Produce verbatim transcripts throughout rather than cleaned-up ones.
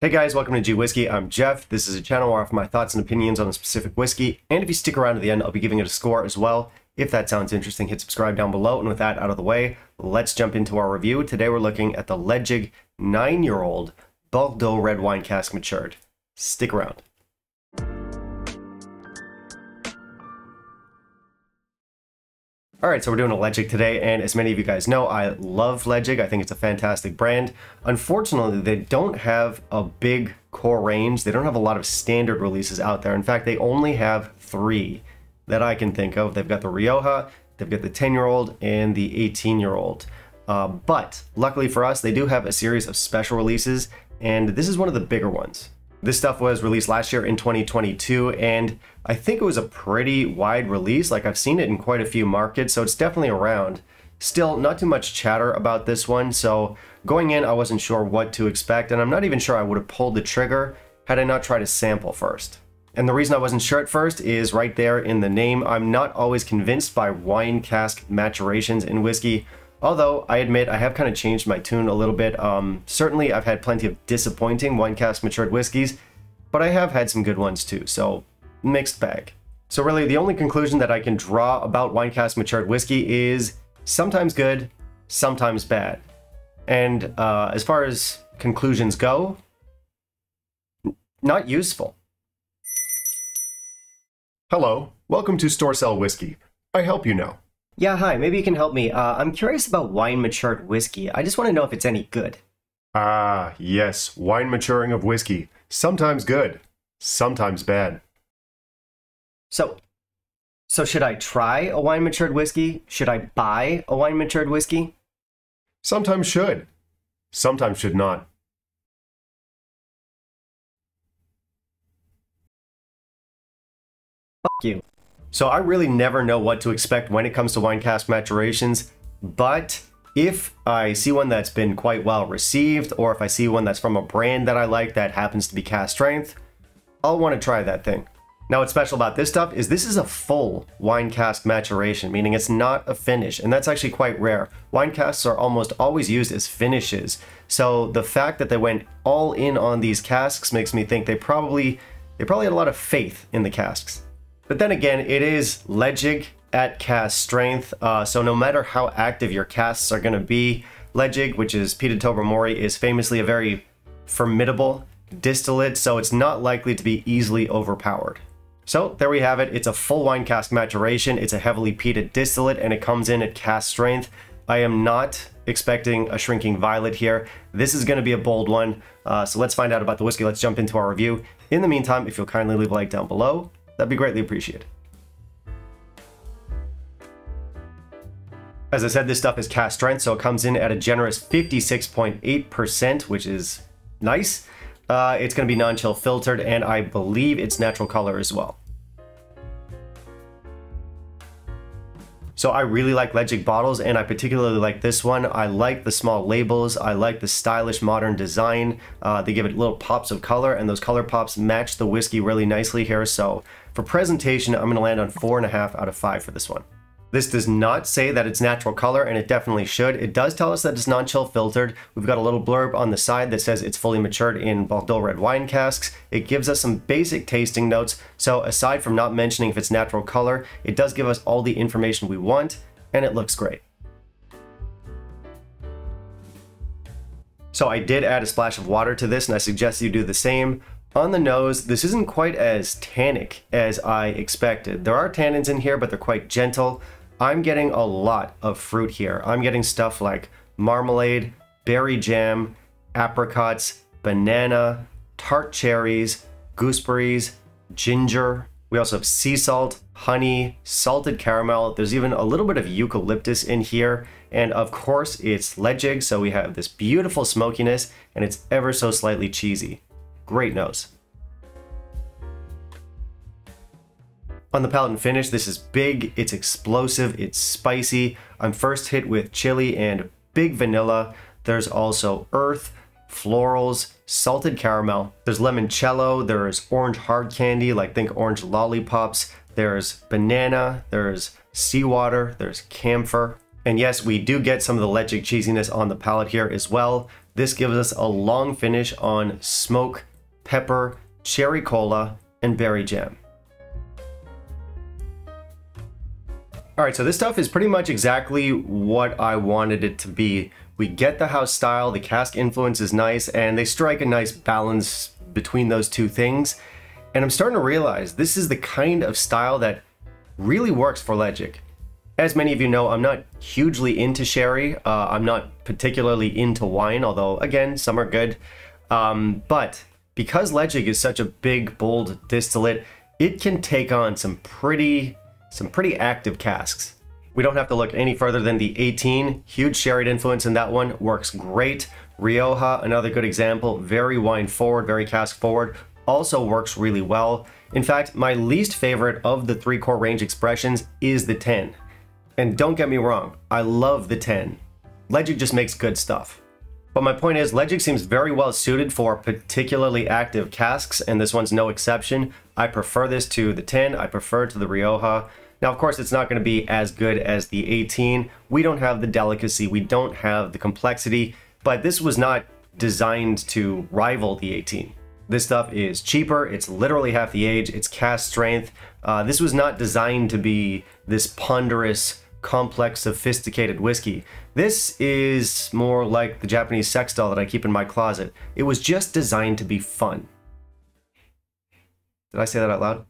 Hey guys, welcome to G Whiskey. I'm Jeff. This is a channel where I offer my thoughts and opinions on a specific whiskey, and if you stick around to the end, I'll be giving it a score as well. If that sounds interesting, hit subscribe down below, and with that out of the way, let's jump into our review. Today we're looking at the Leipzig nine-year-old Bordeaux Red Wine Cask Matured. Stick around. Alright, so we're doing a Leipzig today, and as many of you guys know, I love Leipzig. I think it's a fantastic brand. Unfortunately, they don't have a big core range. They don't have a lot of standard releases out there. In fact, they only have three that I can think of. They've got the Rioja, they've got the ten-year-old, and the eighteen-year-old. Uh, but, luckily for us, they do have a series of special releases, and this is one of the bigger ones. This stuff was released last year in twenty twenty-two, and I think it was a pretty wide release. Like, I've seen it in quite a few markets, so it's definitely around. Still, not too much chatter about this one, so going in, I wasn't sure what to expect, and I'm not even sure I would have pulled the trigger had I not tried a sample first. And the reason I wasn't sure at first is right there in the name. I'm not always convinced by wine cask maturations in whiskey, although I admit I have kind of changed my tune a little bit. Um, certainly I've had plenty of disappointing wine cask matured whiskeys, but I have had some good ones too, so mixed bag. So really the only conclusion that I can draw about wine cask matured whiskey is sometimes good, sometimes bad. And uh, as far as conclusions go, not useful. Hello, welcome to Store Sell Whiskey. I help you now. Yeah, hi, maybe you can help me. Uh, I'm curious about wine-matured whiskey. I just want to know if it's any good. Ah, yes, wine maturing of whiskey. Sometimes good, sometimes bad. So, so should I try a wine-matured whiskey? Should I buy a wine-matured whiskey? Sometimes should, sometimes should not. Fuck you. So I really never know what to expect when it comes to wine cask maturations, but if I see one that's been quite well received, or if I see one that's from a brand that I like that happens to be cask strength, I'll want to try that thing. Now what's special about this stuff is this is a full wine cask maturation, meaning it's not a finish, and that's actually quite rare. Wine casks are almost always used as finishes, so the fact that they went all in on these casks makes me think they probably, they probably had a lot of faith in the casks. But then again, it is Leipzig at cask strength, uh, so no matter how active your casks are going to be, Leipzig, which is Piedad Tober Mori, is famously a very formidable distillate, so it's not likely to be easily overpowered. So there we have it. It's a full wine cask maturation, it's a heavily peated distillate, and it comes in at cask strength. I am not expecting a shrinking violet here. This is going to be a bold one, uh, so let's find out about the whiskey. Let's jump into our review. In the meantime, if you'll kindly leave a like down below, that'd be greatly appreciated. As I said, this stuff is cask strength, so it comes in at a generous fifty-six point eight percent, which is nice. Uh, it's going to be non-chill filtered, and I believe it's natural color as well. So I really like Leipzig bottles, and I particularly like this one. I like the small labels. I like the stylish modern design. Uh, they give it little pops of color, and those color pops match the whiskey really nicely here. So for presentation, I'm gonna land on four and a half out of five for this one. This does not say that it's natural color, and it definitely should. It does tell us that it's non-chill filtered. We've got a little blurb on the side that says it's fully matured in Bordeaux red wine casks. It gives us some basic tasting notes. So aside from not mentioning if it's natural color, it does give us all the information we want, and it looks great. So I did add a splash of water to this, and I suggest you do the same. On the nose, this isn't quite as tannic as I expected. There are tannins in here, but they're quite gentle. I'm getting a lot of fruit here. I'm getting stuff like marmalade, berry jam, apricots, banana, tart cherries, gooseberries, ginger. We also have sea salt, honey, salted caramel. There's even a little bit of eucalyptus in here. And of course, it's Leipzig, so we have this beautiful smokiness, and it's ever so slightly cheesy. Great nose. On the palate and finish, this is big, it's explosive, it's spicy. I'm first hit with chili and big vanilla. There's also earth, florals, salted caramel. There's limoncello, there's orange hard candy, like think orange lollipops. There's banana, there's seawater, there's camphor. And yes, we do get some of the Leipzig cheesiness on the palate here as well. This gives us a long finish on smoke, pepper, cherry cola, and berry jam. All right, so this stuff is pretty much exactly what I wanted it to be. We get the house style, the cask influence is nice, and they strike a nice balance between those two things. And I'm starting to realize this is the kind of style that really works for Legic. As many of you know, I'm not hugely into sherry. Uh, I'm not particularly into wine, although again, some are good. Um, but because Legic is such a big, bold distillate, it can take on some pretty some pretty active casks. We don't have to look any further than the eighteen. Huge sherry influence in that one, works great. Rioja, another good example, very wine forward, very cask forward, also works really well. In fact, my least favorite of the three core range expressions is the ten. And don't get me wrong, I love the ten. Legic just makes good stuff. But my point is, Legic seems very well suited for particularly active casks, and this one's no exception. I prefer this to the ten, I prefer to the Rioja. Now, of course, it's not going to be as good as the eighteen. We don't have the delicacy, we don't have the complexity, but this was not designed to rival the eighteen. This stuff is cheaper, it's literally half the age, it's cask strength. Uh, this was not designed to be this ponderous, complex, sophisticated whiskey. This is more like the Japanese sex doll that I keep in my closet. It was just designed to be fun. Did I say that out loud?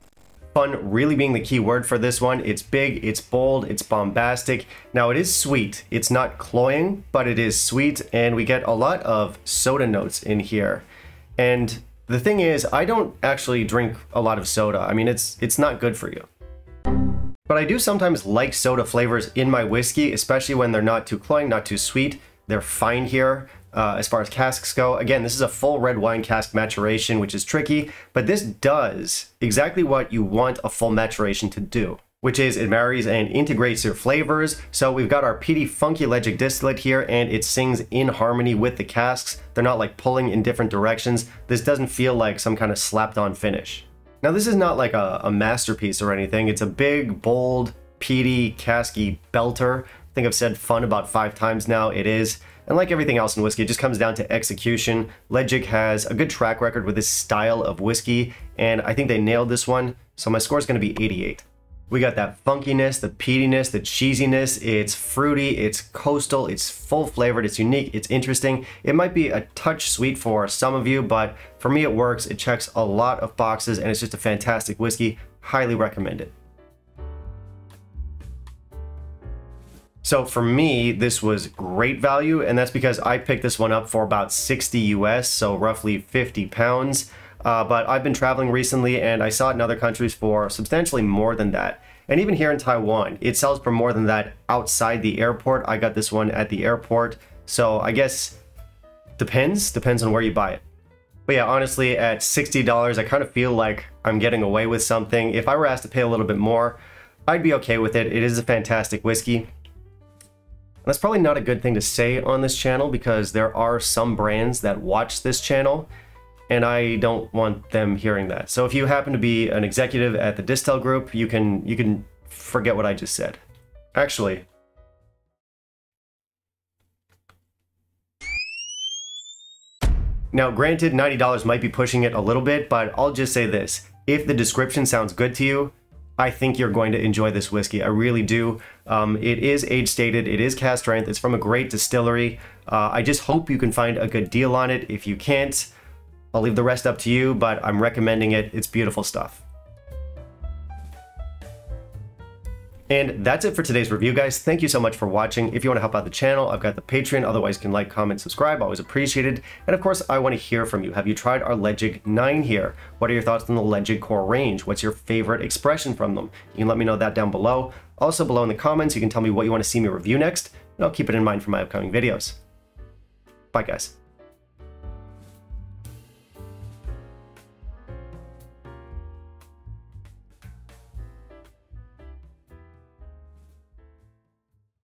Fun really being the key word for this one. It's big, it's bold, it's bombastic. Now it is sweet. It's not cloying, but it is sweet, and we get a lot of soda notes in here. And the thing is, I don't actually drink a lot of soda. I mean, it's it's not good for you. But I do sometimes like soda flavors in my whiskey, especially when they're not too cloying, not too sweet. They're fine here uh, as far as casks go. Again, this is a full red wine cask maturation, which is tricky, but this does exactly what you want a full maturation to do, which is it marries and integrates your flavors. So we've got our peaty, funky Legic distillate here, and it sings in harmony with the casks. They're not like pulling in different directions. This doesn't feel like some kind of slapped on finish. Now this is not like a, a masterpiece or anything. It's a big, bold, peaty, casky belter. I think I've said fun about five times now. It is. And like everything else in whiskey, it just comes down to execution. Legic has a good track record with this style of whiskey, and I think they nailed this one. So my score is going to be eighty-eight. We got that funkiness, the peatiness, the cheesiness. It's fruity, it's coastal, it's full-flavored, it's unique, it's interesting. It might be a touch sweet for some of you, but for me it works. It checks a lot of boxes, and it's just a fantastic whiskey. Highly recommend it. So for me, this was great value, and that's because I picked this one up for about sixty U S, so roughly fifty pounds. Uh, but I've been traveling recently, and I saw it in other countries for substantially more than that. And even here in Taiwan, it sells for more than that outside the airport. I got this one at the airport, so I guess depends, depends on where you buy it. But yeah, honestly, at sixty dollars, I kind of feel like I'm getting away with something. If I were asked to pay a little bit more, I'd be okay with it. It is a fantastic whiskey. That's probably not a good thing to say on this channel, because there are some brands that watch this channel, and I don't want them hearing that. So if you happen to be an executive at the Distel Group, you can you can forget what I just said. Actually, now granted, ninety dollars might be pushing it a little bit, but I'll just say this. If the description sounds good to you, I think you're going to enjoy this whiskey. I really do. Um, it is age stated, it is cask strength, it's from a great distillery. Uh, I just hope you can find a good deal on it. If you can't, I'll leave the rest up to you, but I'm recommending it. It's beautiful stuff. And that's it for today's review, guys. Thank you so much for watching. If you want to help out the channel, I've got the Patreon. Otherwise, you can like, comment, subscribe. Always appreciated. And of course, I want to hear from you. Have you tried our Legic nine here? What are your thoughts on the Legic core range? What's your favorite expression from them? You can let me know that down below. Also below in the comments, you can tell me what you want to see me review next, and I'll keep it in mind for my upcoming videos. Bye, guys.